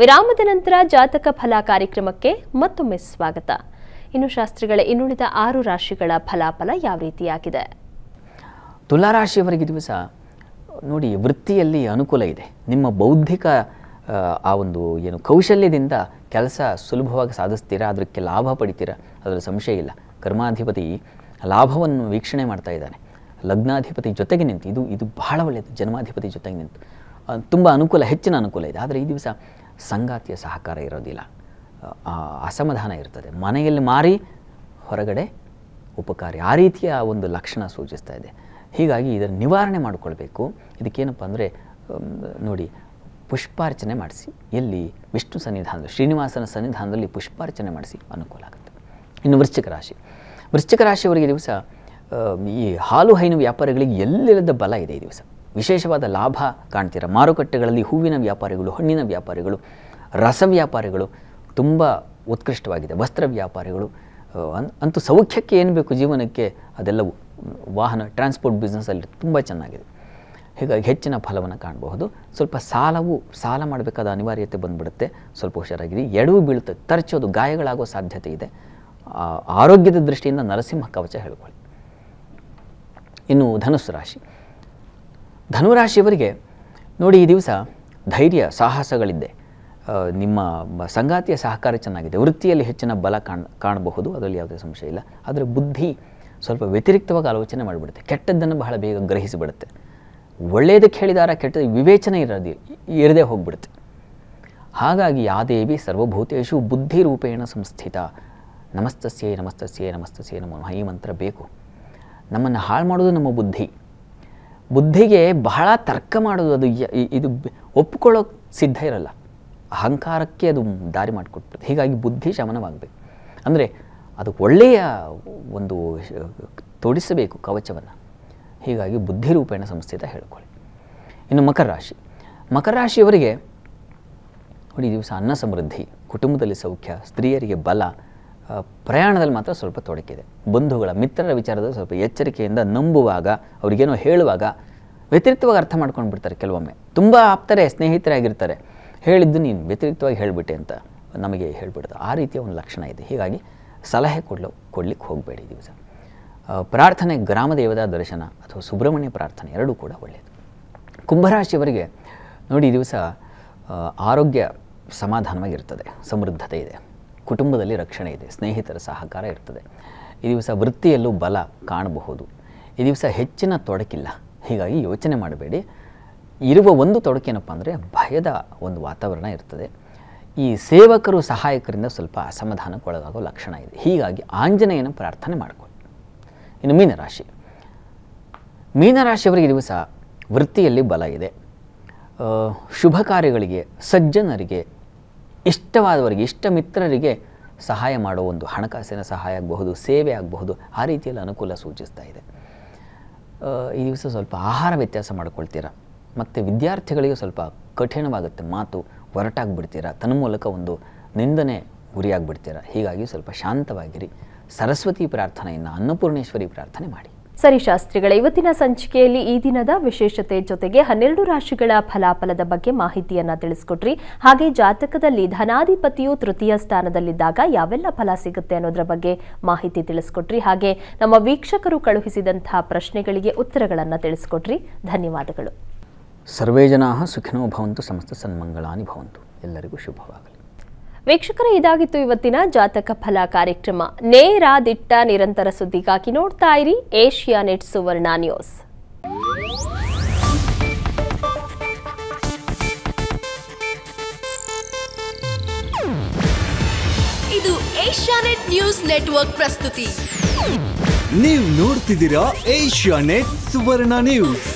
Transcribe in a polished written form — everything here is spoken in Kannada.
ವಿರಾಮದ ನಂತರ ಜಾತಕ ಫಲ ಕಾರ್ಯಕ್ರಮಕ್ಕೆ ಮತ್ತೊಮ್ಮೆ ಸ್ವಾಗತ. ಇನ್ನು ಶಾಸ್ತ್ರಗಳ ಇನ್ನುಳಿದ 6 ರಾಶಿಗಳ ಫಲಾಫಲ ಯಾವ ರೀತಿಯಾಗಿದೆ? ತುಲಾ ರಾಶಿಯವರಿಗೆ ದಿವಸ ನೋಡಿ, ವೃತ್ತಿಯಲ್ಲಿ ಅನುಕೂಲ ಇದೆ. ನಿಮ್ಮ ಬೌದ್ಧಿಕ ಆ ಒಂದು ಏನು ಕೌಶಲ್ಯದಿಂದ ಕೆಲಸ ಸುಲಭವಾಗಿ ಸಾಧಿಸ್ತೀರಾ, ಅದಕ್ಕೆ ಲಾಭ ಪಡಿತೀರಾ, ಅದರ ಸಂಶಯ ಇಲ್ಲ. ಕರ್ಮಾಧಿಪತಿ ಲಾಭವನ್ನು ವೀಕ್ಷಣೆ ಮಾಡ್ತಾ ಇದ್ದಾನೆ, ಲಗ್ನಾಧಿಪತಿ ಜೊತೆಗೆ ನಿಂತು ಇದು ಇದು ಬಹಳ ಒಳ್ಳೆಯದು. ಜನ್ಮಾಧಿಪತಿ ಜೊತೆಗೆ ನಿಂತು ತುಂಬ ಅನುಕೂಲ, ಹೆಚ್ಚಿನ ಅನುಕೂಲ ಇದೆ. ಆದರೆ ಈ ದಿವಸ ಸಂಗಾತಿಯ ಸಹಕಾರ ಇರೋದಿಲ್ಲ, ಅಸಮಾಧಾನ ಇರ್ತದೆ. ಮನೆಯಲ್ಲಿ ಮಾರಿ ಹೊರಗಡೆ ಉಪಕಾರಿ, ಆ ರೀತಿಯ ಒಂದು ಲಕ್ಷಣ ಸೂಚಿಸ್ತಾ ಇದೆ. ಹೀಗಾಗಿ ಇದರ ನಿವಾರಣೆ ಮಾಡಿಕೊಳ್ಬೇಕು. ಇದಕ್ಕೇನಪ್ಪ ಅಂದರೆ ನೋಡಿ, ಪುಷ್ಪಾರ್ಚನೆ ಮಾಡಿಸಿ. ಎಲ್ಲಿ? ವಿಷ್ಣು ಸನ್ನಿಧಾನದಲ್ಲಿ, ಶ್ರೀನಿವಾಸನ ಸನ್ನಿಧಾನದಲ್ಲಿ ಪುಷ್ಪಾರ್ಚನೆ ಮಾಡಿಸಿ, ಅನುಕೂಲ ಆಗುತ್ತೆ. ಇನ್ನು ವೃಶ್ಚಿಕ ರಾಶಿ. ವೃಶ್ಚಿಕ ರಾಶಿಯವರಿಗೆ ದಿವಸ ಈ ಹಾಲು ಹೈನು ವ್ಯಾಪಾರಿಗಳಿಗೆ ಎಲ್ಲಿಲ್ಲದ ಬಲ ಇದೆ. ಈ ದಿವಸ ವಿಶೇಷವಾದ ಲಾಭ ಕಾಣ್ತೀರ. ಮಾರುಕಟ್ಟೆಗಳಲ್ಲಿ ಹೂವಿನ ವ್ಯಾಪಾರಿಗಳು, ಹಣ್ಣಿನ ವ್ಯಾಪಾರಿಗಳು, ರಸ ವ್ಯಾಪಾರಿಗಳು ತುಂಬ ಉತ್ಕೃಷ್ಟವಾಗಿದೆ. ವಸ್ತ್ರ ವ್ಯಾಪಾರಿಗಳು ಅಂತೂ ಸೌಖ್ಯಕ್ಕೆ ಏನು ಬೇಕು ಜೀವನಕ್ಕೆ ಅದೆಲ್ಲವೂ, ವಾಹನ ಟ್ರಾನ್ಸ್ಪೋರ್ಟ್ ಬಿಸ್ನೆಸ್ಸಲ್ಲಿ ತುಂಬ ಚೆನ್ನಾಗಿದೆ. ಹೀಗಾಗಿ ಹೆಚ್ಚಿನ ಫಲವನ್ನು ಕಾಣಬಹುದು. ಸ್ವಲ್ಪ ಸಾಲ ಮಾಡಬೇಕಾದ ಅನಿವಾರ್ಯತೆ ಬಂದುಬಿಡುತ್ತೆ, ಸ್ವಲ್ಪ ಹುಷಾರಾಗಿದೆ. ಎಡವು ಬೀಳುತ್ತೆ, ತರ್ಚೋದು, ಗಾಯಗಳಾಗೋ ಸಾಧ್ಯತೆ ಇದೆ. ಆರೋಗ್ಯದ ದೃಷ್ಟಿಯಿಂದ ನರಸಿಂಹ ಕವಚ ಹೇಳ್ಕೊಳ್ಳಿ. ಇನ್ನು ಧನುಸ್ಸು ರಾಶಿ. ಧನುರಾಶಿಯವರಿಗೆ ನೋಡಿ, ಈ ದಿವಸ ಧೈರ್ಯ ಸಾಹಸಗಳಿದೆ. ನಿಮ್ಮ ಸಂಗಾತಿಯ ಸಹಕಾರ ಚೆನ್ನಾಗಿದೆ. ವೃತ್ತಿಯಲ್ಲಿ ಹೆಚ್ಚಿನ ಬಲ ಕಾಣಬಹುದು, ಅದರಲ್ಲಿ ಯಾವುದೇ ಸಂಶಯ ಇಲ್ಲ. ಆದರೆ ಬುದ್ಧಿ ಸ್ವಲ್ಪ ವ್ಯತಿರಿಕ್ತವಾಗಿ ಆಲೋಚನೆ ಮಾಡಿಬಿಡುತ್ತೆ, ಕೆಟ್ಟದ್ದನ್ನು ಬಹಳ ಬೇಗ ಗ್ರಹಿಸಿಬಿಡುತ್ತೆ. ಒಳ್ಳೆಯದಕ್ಕೆ ಹೇಳಿದಾರ ಕೆಟ್ಟ ವಿವೇಚನೆ ಇರದೇ ಹೋಗಿಬಿಡುತ್ತೆ. ಹಾಗಾಗಿ ಆ ದೇವಿ ಸರ್ವಭೂತೇಶು ಬುದ್ಧಿರೂಪೇಣ ಸಂಸ್ಥಿತ, ನಮಸ್ತಸ್ಯೇ ನಮಸ್ತಸ್ಯೇ ನಮಸ್ತಸ್ಯೇ ನಮಃ, ಈ ಮಂತ್ರ ಬೇಕು. ನಮ್ಮನ್ನು ಹಾಳು ಮಾಡೋದು ನಮ್ಮ ಬುದ್ಧಿಗೆ ಬಹಳ ತರ್ಕ ಮಾಡೋದು, ಅದು ಇದು ಒಪ್ಪಿಕೊಳ್ಳೋ ಸಿದ್ಧ ಇರಲ್ಲ, ಅಹಂಕಾರಕ್ಕೆ ಅದು ದಾರಿ ಮಾಡಿಕೊಟ್ಬಿಡುತ್ತೆ. ಹೀಗಾಗಿ ಬುದ್ಧಿ ಶಮನವಾಗಬೇಕು ಅಂದರೆ ಅದಕ್ಕೆ ಒಳ್ಳೆಯ ಒಂದು ತೊಡಿಸಬೇಕು ಕವಚವನ್ನು. ಹೀಗಾಗಿ ಬುದ್ಧಿರೂಪೇಣ ಸಂಸ್ಥಿತ ಹೇಳ್ಕೊಳ್ಳಿ. ಇನ್ನು ಮಕರ ರಾಶಿ. ಮಕರ ರಾಶಿಯವರಿಗೆ ನೋಡಿ, ದಿವಸ ಅನ್ನ ಸಮೃದ್ಧಿ, ಕುಟುಂಬದಲ್ಲಿ ಸೌಖ್ಯ, ಸ್ತ್ರೀಯರಿಗೆ ಬಲ, ಪ್ರಯಾಣದಲ್ಲಿ ಮಾತ್ರ ಸ್ವಲ್ಪ ತೊಡಕಿದೆ. ಬಂಧುಗಳ ಮಿತ್ರರ ವಿಚಾರದಲ್ಲಿ ಸ್ವಲ್ಪ ಎಚ್ಚರಿಕೆಯಿಂದ ನಂಬುವಾಗ, ಅವರಿಗೇನೋ ಹೇಳುವಾಗ ವ್ಯತಿರಿಕ್ತವಾಗಿ ಅರ್ಥ ಮಾಡ್ಕೊಂಡು ಬಿಡ್ತಾರೆ. ಕೆಲವೊಮ್ಮೆ ತುಂಬ ಆಪ್ತಾರೆ, ಸ್ನೇಹಿತರಾಗಿರ್ತಾರೆ, ಹೇಳಿದ್ದು ನೀನು ವ್ಯತಿರಿಕ್ತವಾಗಿ ಹೇಳಿಬಿಟ್ಟೆ ಅಂತ ನಮಗೆ ಹೇಳಿಬಿಡೋದು, ಆ ರೀತಿಯ ಒಂದು ಲಕ್ಷಣ ಇದೆ. ಹೀಗಾಗಿ ಸಲಹೆ ಕೊಡಲಿಕ್ಕೆ ಹೋಗಬೇಡಿ ದಿವಸ. ಪ್ರಾರ್ಥನೆ, ಗ್ರಾಮದೇವದ ದರ್ಶನ ಅಥವಾ ಸುಬ್ರಹ್ಮಣ್ಯ ಪ್ರಾರ್ಥನೆ ಎರಡೂ ಕೂಡ ಒಳ್ಳೆಯದು. ಕುಂಭರಾಶಿಯವರಿಗೆ ನೋಡಿ, ದಿವಸ ಆರೋಗ್ಯ ಸಮಾಧಾನವಾಗಿರ್ತದೆ, ಸಮೃದ್ಧತೆ ಇದೆ, ಕುಟುಂಬದಲ್ಲಿ ರಕ್ಷಣೆ ಇದೆ, ಸ್ನೇಹಿತರ ಸಹಕಾರ ಇರ್ತದೆ. ಈ ದಿವಸ ವೃತ್ತಿಯಲ್ಲೂ ಬಲ ಕಾಣಬಹುದು. ಈ ದಿವಸ ಹೆಚ್ಚಿನ ತೊಡಕಿಲ್ಲ, ಹೀಗಾಗಿ ಯೋಚನೆ ಮಾಡಬೇಡಿ. ಇರುವ ಒಂದು ತೊಡಕೇನಪ್ಪ ಅಂದರೆ ಭಯದ ಒಂದು ವಾತಾವರಣ ಇರ್ತದೆ. ಈ ಸೇವಕರು ಸಹಾಯಕರಿಂದ ಸ್ವಲ್ಪ ಅಸಮಾಧಾನಕ್ಕೊಳಗಾಗೋ ಲಕ್ಷಣ ಇದೆ. ಹೀಗಾಗಿ ಆಂಜನೇಯನ ಪ್ರಾರ್ಥನೆ ಮಾಡಿಕೊಳ್ಳಿ. ಇನ್ನು ಮೀನರಾಶಿ. ಮೀನರಾಶಿಯವರಿಗೆ ದಿವಸ ವೃತ್ತಿಯಲ್ಲಿ ಬಲ ಇದೆ. ಶುಭ ಕಾರ್ಯಗಳಿಗೆ, ಸಜ್ಜನರಿಗೆ, ಇಷ್ಟವಾದವರಿಗೆ, ಇಷ್ಟ ಮಿತ್ರರಿಗೆ ಸಹಾಯ ಮಾಡೋ ಒಂದು ಹಣಕಾಸಿನ ಸಹಾಯ ಆಗಬಹುದು, ಸೇವೆ ಆಗಬಹುದು, ಆ ರೀತಿಯಲ್ಲಿ ಅನುಕೂಲ ಸೂಚಿಸ್ತಾ ಇದೆ. ಈ ದಿವಸ ಸ್ವಲ್ಪ ಆಹಾರ ವ್ಯತ್ಯಾಸ ಮಾಡ್ಕೊಳ್ತೀರಾ. ಮತ್ತು ವಿದ್ಯಾರ್ಥಿಗಳಿಗೆ ಸ್ವಲ್ಪ ಕಠಿಣವಾಗುತ್ತೆ, ಮಾತು ಹೊರಟಾಗ್ಬಿಡ್ತೀರಾ, ತನ್ಮೂಲಕ ಒಂದು ನಿಂದನೆ ಗುರಿಯಾಗ್ಬಿಡ್ತೀರಾ. ಹೀಗಾಗಿ ಸ್ವಲ್ಪ ಶಾಂತವಾಗಿರಿ. ಸರಸ್ವತಿ ಪ್ರಾರ್ಥನೆಯನ್ನು ಅನ್ನಪೂರ್ಣೇಶ್ವರಿ ಪ್ರಾರ್ಥನೆ ಮಾಡಿ. ಸರಿ ಶಾಸ್ತ್ರಿಗಳ, ಇವತ್ತಿನ ಸಂಚಿಕೆಯಲ್ಲಿ ಈ ದಿನದ ವಿಶೇಷತೆ ಜೊತೆಗೆ 12 ರಾಶಿಗಳ ಫಲಾಫಲದ ಬಗ್ಗೆ ಮಾಹಿತಿಯನ್ನ ತಿಳಿಸ್ಕೊಟ್ರಿ. ಹಾಗೆ ಜಾತಕದಲ್ಲಿ ಧನಾಧಿಪತಿಯು ತೃತೀಯ ಸ್ಥಾನದಲ್ಲಿದ್ದಾಗ ಯಾವೆಲ್ಲ ಫಲ ಸಿಗುತ್ತೆ ಅನ್ನೋದ್ರ ಬಗ್ಗೆ ಮಾಹಿತಿ ತಿಳಿಸ್ಕೊಟ್ರಿ. ಹಾಗೆ ನಮ್ಮ ವೀಕ್ಷಕರು ಕಳುಹಿಸಿದಂತಹ ಪ್ರಶ್ನೆಗಳಿಗೆ ಉತ್ತರಗಳನ್ನು ತಿಳಿಸ್ಕೊಟ್ರಿ. ಧನ್ಯವಾದಗಳು. ಸರ್ವೇ ಜನಾಃ ಸುಖಿನೋ ಭವಂತು, ಸಮಸ್ತ ಸನ್ಮಂಗಳಾನಿ ಭವಂತು. ಎಲ್ಲರಿಗೂ ಶುಭವಾಗಲಿ. ವೀಕ್ಷಕರೇ, ಇದಾಗಿತ್ತು ಇವತ್ತಿನ ಜಾತಕ ಫಲ ಕಾರ್ಯಕ್ರಮ. ನೇರ ದಿಟ್ಟ ನಿರಂತರ ಸುದ್ದಿಗಾಗಿ ನೋಡ್ತಾ ಇರಿ ಏಷ್ಯಾ ನೆಟ್ ಸುವರ್ಣ ನ್ಯೂಸ್. ಇದು ಏಷ್ಯಾ ನೆಟ್ ನ್ಯೂಸ್ ನೆಟ್ವರ್ಕ್ ಪ್ರಸ್ತುತಿ. ನೀವು ನೋಡ್ತಿದ್ದೀರಾ ಏಷ್ಯಾ ನೆಟ್ ಸುವರ್ಣ ನ್ಯೂಸ್.